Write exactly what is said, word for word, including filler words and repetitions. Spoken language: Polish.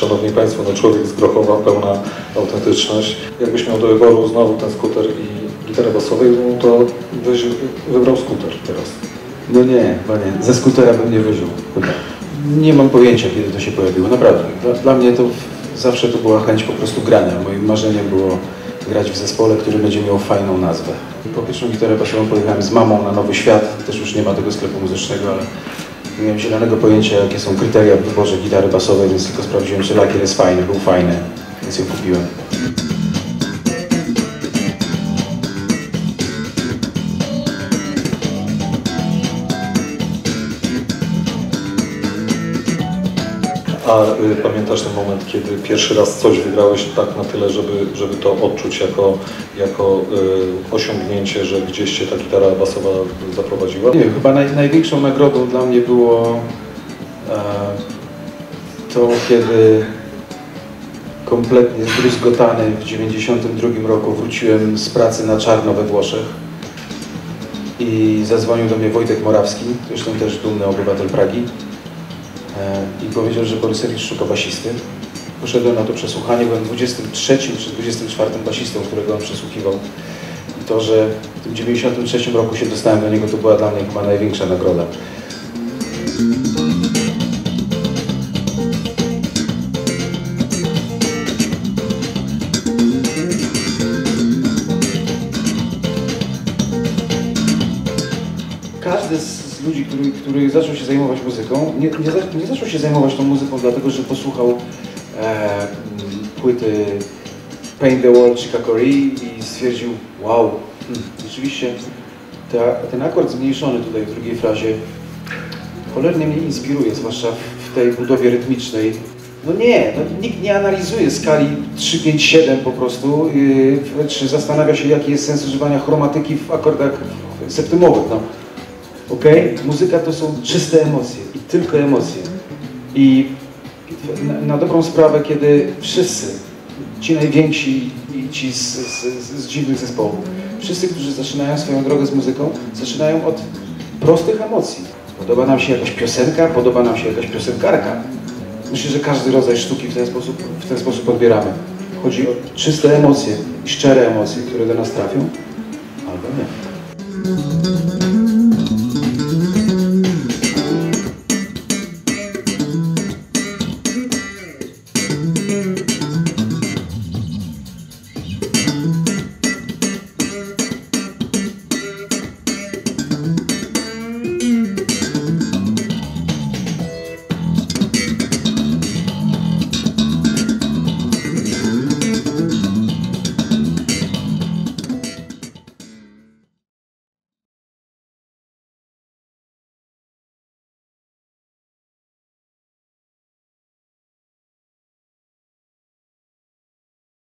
Szanowni Państwo, no człowiek z Grochowa, pełna autentyczność. Jakbyś miał do wyboru znowu ten skuter i gitarę basową, to byś wybrał skuter teraz. No nie, panie, ze skutera bym nie wyżył. Nie mam pojęcia, kiedy to się pojawiło, naprawdę. Dla, dla mnie to zawsze to była chęć po prostu grania. Moim marzeniem było grać w zespole, który będzie miał fajną nazwę. Po pierwszą gitarę basową pojechałem z mamą na Nowy Świat, też już nie ma tego sklepu muzycznego, ale nie miałem zielonego pojęcia, jakie są kryteria w wyborze gitary basowej, więc tylko sprawdziłem, czy lakier jest fajny, był fajny, więc ją kupiłem. A y, pamiętasz ten moment, kiedy pierwszy raz coś wygrałeś tak na tyle, żeby, żeby to odczuć jako, jako y, osiągnięcie, że gdzieś się ta gitara basowa zaprowadziła? Nie wiem, chyba naj, największą nagrodą dla mnie było e, to, kiedy kompletnie zdruzgotany w dziewięćdziesiątym drugim roku wróciłem z pracy na czarno we Włoszech i zadzwonił do mnie Wojtek Morawski, zresztą też dumny obywatel Pragi, i powiedział, że Borysewicz szuka basisty. Poszedłem na to przesłuchanie, byłem dwudziestym trzecim czy dwudziestym czwartym basistą, którego on przesłuchiwał. I to, że w tym dziewięćdziesiątym trzecim roku się dostałem do niego, to była dla mnie chyba największa nagroda. Każdy z ludzi, który, który zaczął się zajmować muzyką, nie, nie, nie zaczął się zajmować tą muzyką dlatego, że posłuchał e, płyty Paint the World Chikakori i stwierdził, wow, hmm, rzeczywiście ta, ten akord zmniejszony tutaj w drugiej frazie cholernie mnie inspiruje, zwłaszcza w tej budowie rytmicznej. No nie, no, nikt nie analizuje skali trzy, pięć, siedem po prostu, yy, czy zastanawia się, jaki jest sens używania chromatyki w akordach septymowych. No. Ok? Muzyka to są czyste emocje i tylko emocje. I na, na dobrą sprawę, kiedy wszyscy, ci najwięksi i ci z, z, z dziwnych zespołów, wszyscy, którzy zaczynają swoją drogę z muzyką, zaczynają od prostych emocji. Podoba nam się jakaś piosenka, podoba nam się jakaś piosenkarka. Myślę, że każdy rodzaj sztuki w ten sposób, w ten sposób odbieramy. Chodzi o czyste emocje i szczere emocje, które do nas trafią, albo nie.